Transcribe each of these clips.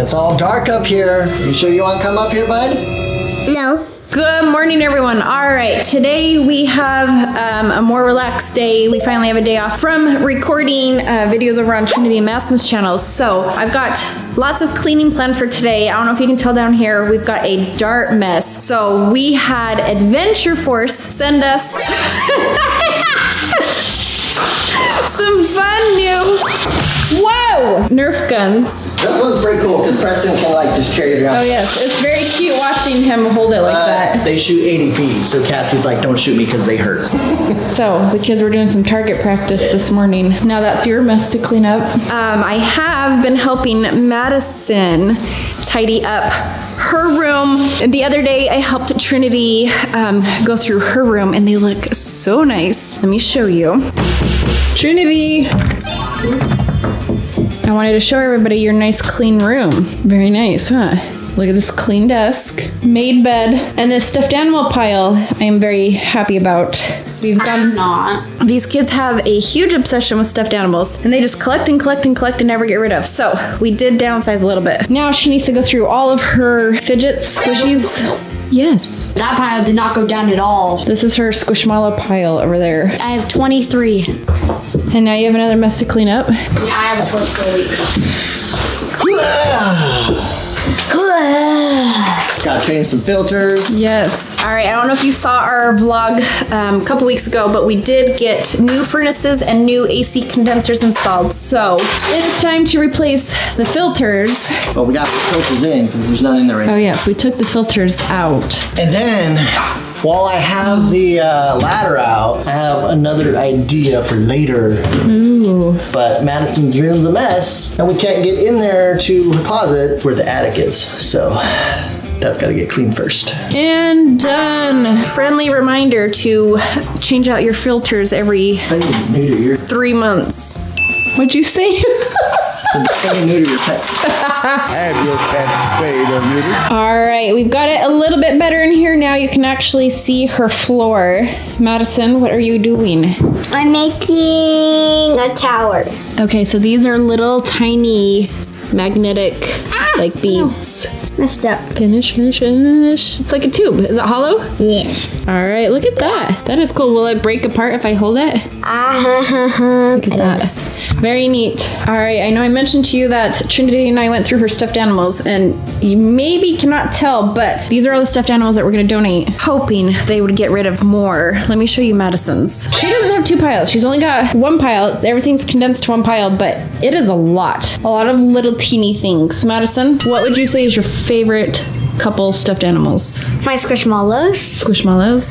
It's all dark up here. You sure you want to come up here, bud? No. Good morning, everyone. All right, today we have a more relaxed day. We finally have a day off from recording videos over on Trinity and Madison's channels. So I've got lots of cleaning planned for today. I don't know if you can tell down here, we've got a dart mess. So we had Adventure Force send us some fun new... Whoa! Nerf guns. This one's pretty cool because Preston can like just carry it around. Oh yes, it's very cute watching him hold it like that. They shoot 80 feet, so Cassie's like, don't shoot me because they hurt. So, the kids were doing some target practice this morning. Now that's your mess to clean up. I have been helping Madison tidy up her room. And the other day I helped Trinity go through her room and they look so nice. Let me show you. Trinity! I wanted to show everybody your nice clean room. Very nice, huh? Look at this clean desk, made bed, and this stuffed animal pile I am very happy about. We've gone. Not. These kids have a huge obsession with stuffed animals, and they just collect and collect and collect and never get rid of. So we did downsize a little bit. Now she needs to go through all of her fidgets, squishies. Yes. That pile did not go down at all. This is her Squishmallow pile over there. I have 23. And now you have another mess to clean up? Yeah, I have a bunch to leave. Gotta change some filters. Yes. All right, I don't know if you saw our vlog a couple weeks ago, but we did get new furnaces and new AC condensers installed. So it is time to replace the filters. Well, we got the filters in because there's none in there right now. Oh yes, we took the filters out. And then, while I have the ladder out, I have another idea for later. Ooh. But Madison's room's a mess, and we can't get in there to her closet where the attic is, so that's gotta get cleaned first. And done. Friendly reminder to change out your filters every 3 months. What'd you say? Spay or neuter your pets. Have your pets spayed or neutered. All right, we've got it a little bit better in here now. You can actually see her floor. Madison, what are you doing? I'm making a tower. Okay, so these are little tiny magnetic like beads. No. Messed up. Finish, finish, finish. It's like a tube. Is it hollow? Yes. All right, look at that. That is cool. Will it break apart if I hold it? Look at that. Very neat. All right, I know I mentioned to you that Trinity and I went through her stuffed animals, and you maybe cannot tell, but these are all the stuffed animals that we're gonna donate, hoping they would get rid of more. Let me show you Madison's. She doesn't have two piles. She's only got one pile. Everything's condensed to one pile, but it is a lot. A lot of little teeny things. Madison, what would you say is your favorite couple stuffed animals? My Squishmallows. Squishmallows.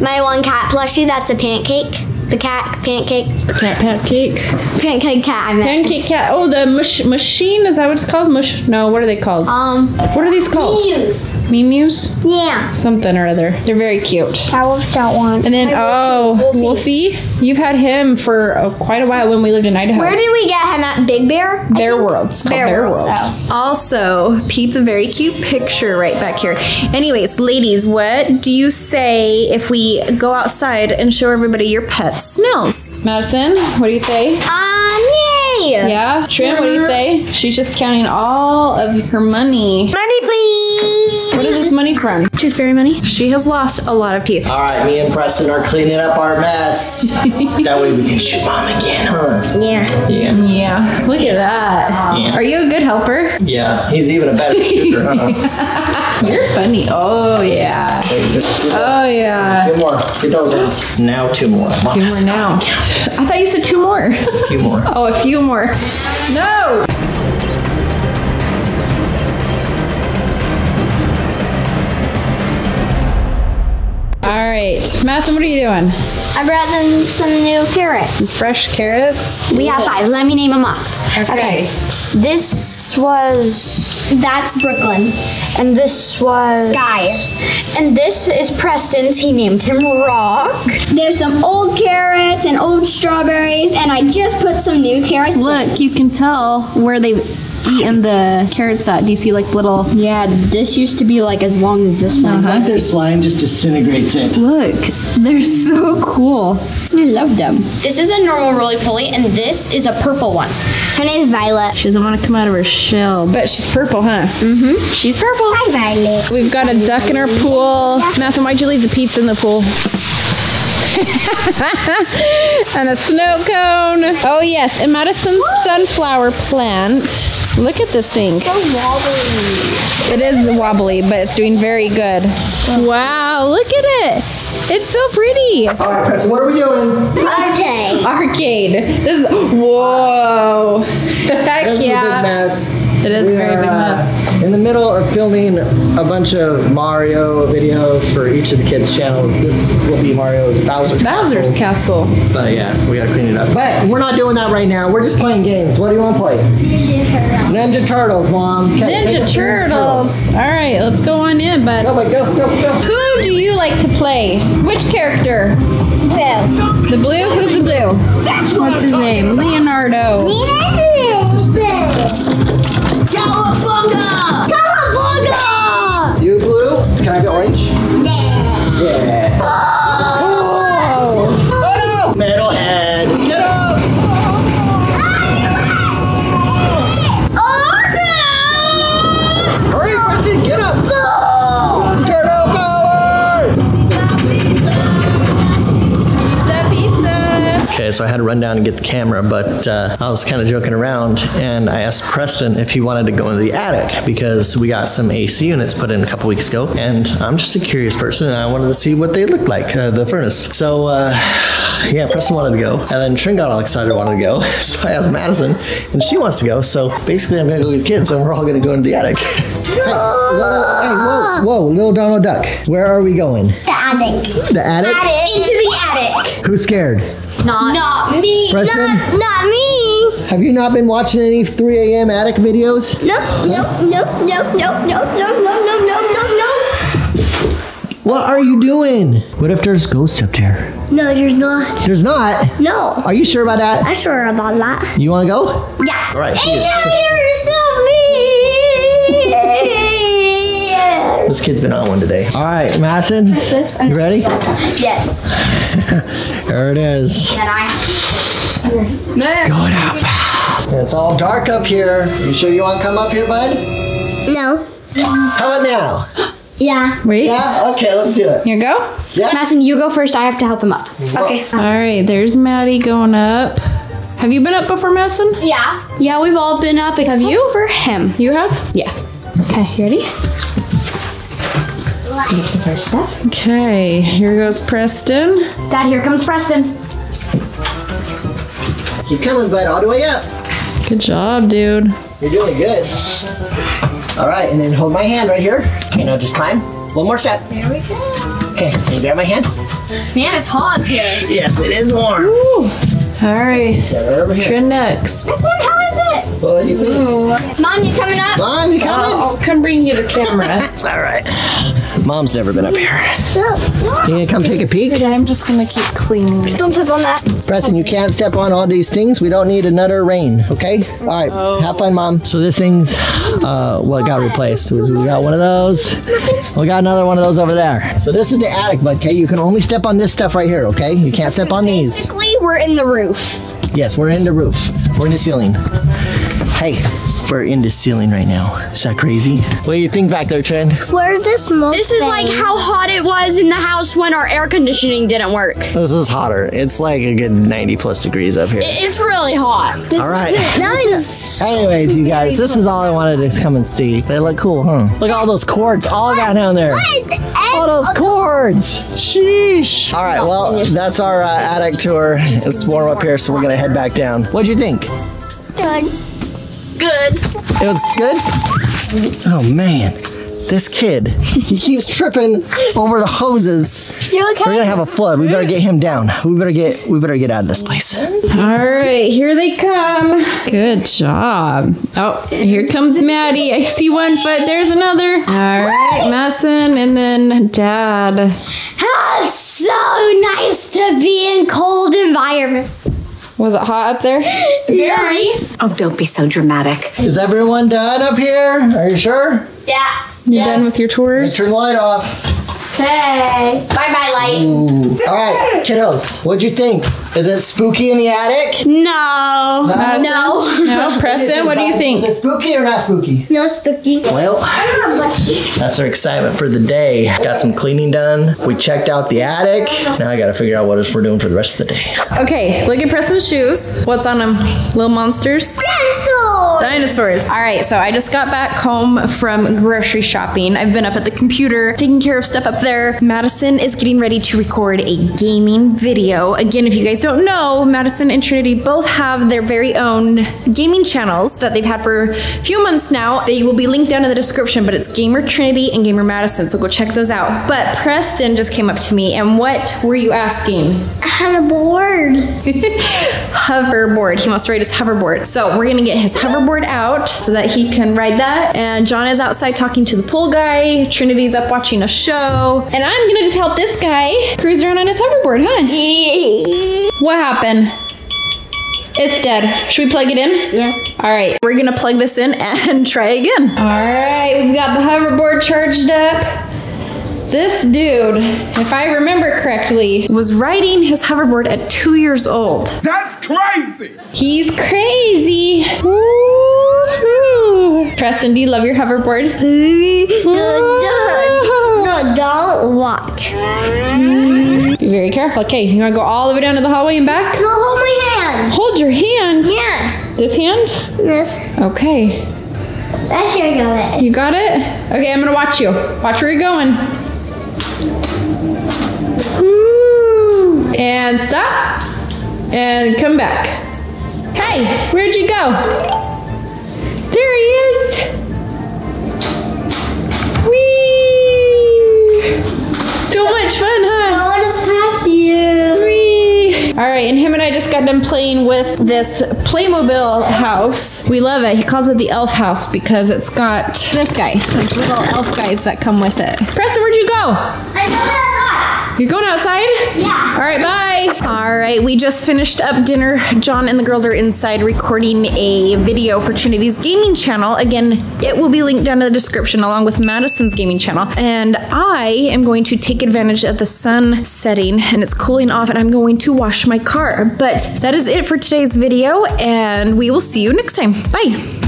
My one cat plushie that's a pancake. The cat pancake. The cat pancake. Pancake cat, I meant. Pancake cat. Oh, the mush machine? Is that what it's called? Mush? No, what are they called? What are these called? Mew-mews. Mew-mews? Yeah. Something or other. They're very cute. I loved that one. And then, Wolfie. You've had him for quite a while when we lived in Idaho. Where did we get him at? Big Bear? Bear World. It's called Bear World. Oh. Also, peep the very cute picture right back here. Anyways, ladies, what do you say if we go outside and show everybody your pets? Smells. Madison, what do you say? Yay! Yeah? Trim, what do you say? She's just counting all of her money. Money, please! What is this money from? Tooth fairy money. She has lost a lot of teeth. All right, me and Preston are cleaning up our mess. That way we can shoot mom again, huh? Yeah. Yeah. Yeah. Look at that. Yeah. Are you a good helper? Yeah. He's even a better shooter, huh? You're funny. Oh, yeah. Oh, yeah. Two more. Get those ones. Now two more. Mom, two more now. I thought you said two more. A few more. Oh, a few more. No! All right, Madison, what are you doing? I brought them some new carrots. Some fresh carrots? We have 5. Let me name them off. Okay. This was... That's Brooklyn. And this was... Sky. And this is Preston's. He named him Rock. There's some old carrots and old strawberries, and I just put some new carrots in. Look, you can tell where they eaten the carrots out, do you see like little... Yeah, this used to be like as long as this one. It's like their slime just disintegrates it. Look, they're so cool. I love them. This is a normal roly-poly, and this is a purple one. Her name's Violet. She doesn't want to come out of her shell, but she's purple, huh? Mm-hmm. She's purple. Hi, Violet. We've got a duck in our pool. Yeah. Matthew, why'd you leave the pizza in the pool? And a snow cone. Oh yes, and Madison's sunflower plant. Look at this thing. It's so wobbly. It is wobbly, but it's doing very good. Wow, look at it. It's so pretty. All right, Preston, what are we doing? Arcade. Arcade. This is, whoa. This yeah. is a big mess. It is a very big mess. In the middle of filming a bunch of Mario videos for each of the kids' channels. This will be Mario's Bowser's Castle. But yeah, we gotta clean it up. But we're not doing that right now. We're just playing games. What do you want to play? Ninja Turtles, Mom. Ninja Turtles. All right, let's go on in, bud. Go, go. Who do you like to play? Which character? Blue. The blue? Who's the blue? That's what's his name? Leonardo. Cowabunga! Cowabunga! You blue? Can I go orange? Yeah. Yeah. Oh! Oh! Metalhead! Get up! Oh! Oh! No! Hurry, Preston, get up! Go! Turtle power! Pizza, pizza! Okay, so I had to run down and get the camera, but I was kind of joking around, and I asked Preston if he wanted to go into the attic because we got some AC units put in a couple weeks ago, and I'm just a curious person, and I wanted to see what they looked like, the furnace. So, yeah, Preston wanted to go, and then Trin got all excited, wanted to go, so I asked Madison, and she wants to go, so basically I'm gonna go with the kids, and we're all gonna go into the attic. Hey, whoa, little Donald Duck, where are we going? The attic. The attic? Into the attic. Who's scared? Not me. Preston? Not me. Have you not been watching any 3 a.m. attic videos? No. What are you doing? What if there's ghosts up there? No, there's not. There's not? No. Are you sure about that? I'm sure about that. You want to go? Yeah. All right. This kid's been on one today. All right, Madison, you ready? Yes. There it is. Going up. It's all dark up here. You sure you want to come up here, bud? No. How about now? Yeah. Wait. Yeah? Okay, let's do it. You go? Yeah. Madison, you go first. I have to help him up. Whoa. Okay. All right, there's Maddie going up. Have you been up before, Madison? Yeah. Yeah, we've all been up except for him. You have? Yeah. Okay, you ready? Take the first step. Okay, here goes Preston. Dad, here comes Preston. Keep coming, bud, all the way up. Good job, dude. You're doing good. All right, and then hold my hand right here. Okay, now just climb. One more step. There we go. Okay, can you grab my hand? Man, it's hot here. Yes, it is warm. Woo. All right, Trin next. This one, how is it? Well, you Mom, you coming up? Mom, you coming? I'll come bring you the camera. All right. Mom's never been up here. No. You gonna come take a peek? I'm just gonna keep cleaning. Don't step on that. Preston, you can't step on all these things. We don't need another rain, okay? All right, have fun, Mom. So this thing's what got replaced. We got one of those. We got another one of those over there. So this is the attic, but okay? You can only step on this stuff right here, okay? You can't step on these. Basically, we're in the roof. Yes, we're in the roof. We're in the ceiling. Hey. We're in the ceiling right now. Is that crazy? What do you think back there, Trin? Where's this smoke? This is thing? Like how hot it was in the house when our air conditioning didn't work. This is hotter. It's like a good 90 plus degrees up here. It's really hot. All right. Anyways, you guys, this is all I wanted to come and see. They look cool, huh? Look at all those cords all down there. All those cords. Sheesh. All right, well, that's our attic tour. It's warm up here, so we're going to head back down. What'd you think? Done. Good. It was good? Oh man, this kid, he keeps tripping over the hoses. You okay? We're gonna have a flood. We better get him down. We better get out of this place. All right, here they come. Good job. Oh, here comes Maddie. I see one foot, there's another. All right, Madison and then Dad. Oh, it's so nice to be in cold environment. Was it hot up there? Very. Nice. Oh, don't be so dramatic. Is everyone done up here? Are you sure? Yeah. You done with your tours? Turn the light off. Hey. Bye-bye, light. Ooh. All right, kiddos, what'd you think? Is it spooky in the attic? No. No. Preston, what do you think? Is it spooky or not spooky? No, spooky. Well, that's our excitement for the day. Got some cleaning done. We checked out the attic. Now I gotta figure out what we're doing for the rest of the day. Okay, look at Preston's shoes. What's on them? Little monsters? Dinosaurs! Dinosaurs. All right, so I just got back home from grocery shopping. I've been up at the computer, taking care of stuff up there. Madison is getting ready to record a gaming video. Again, if you guys don't know, Madison and Trinity both have their very own gaming channels that they've had for a few months now. They will be linked down in the description, but it's Gamer Trinity and Gamer Madison, so go check those out. But Preston just came up to me, and what were you asking? Hoverboard. Hoverboard. He wants to ride his hoverboard. So we're gonna get his hoverboard out so that he can ride that. And John is outside talking to the pool guy. Trinity's up watching a show. And I'm gonna just help this guy cruise around on his hoverboard, huh? What happened? It's dead. Should we plug it in? Yeah. All right, we're gonna plug this in and try again. All right, we've got the hoverboard charged up. This dude, if I remember correctly, was riding his hoverboard at 2 years old. That's crazy. He's crazy. Woo-hoo. Preston, do you love your hoverboard? No, don't watch. Be very careful. Okay, you wanna go all the way down to the hallway and back? No, hold my hand. Hold your hand? Yeah. This hand? Yes. Okay. I sure got it. You got it? Okay, I'm gonna watch you. Watch where you're going. Ooh. And stop. And come back. Hey, where'd you go? There he is. Whee! So much fun, huh? I wanna pass you. Whee! All right, and him and I just got done playing with this Playmobil house. We love it. He calls it the elf house because it's got this guy, like little elf guys that come with it. Preston, where'd you go? I know. You're going outside? Yeah. All right, bye. All right, we just finished up dinner. John and the girls are inside recording a video for Trinity's gaming channel. Again, it will be linked down in the description along with Madison's gaming channel. And I am going to take advantage of the sun setting and it's cooling off and I'm going to wash my car. But that is it for today's video and we will see you next time. Bye.